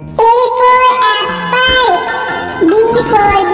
A for apple, B for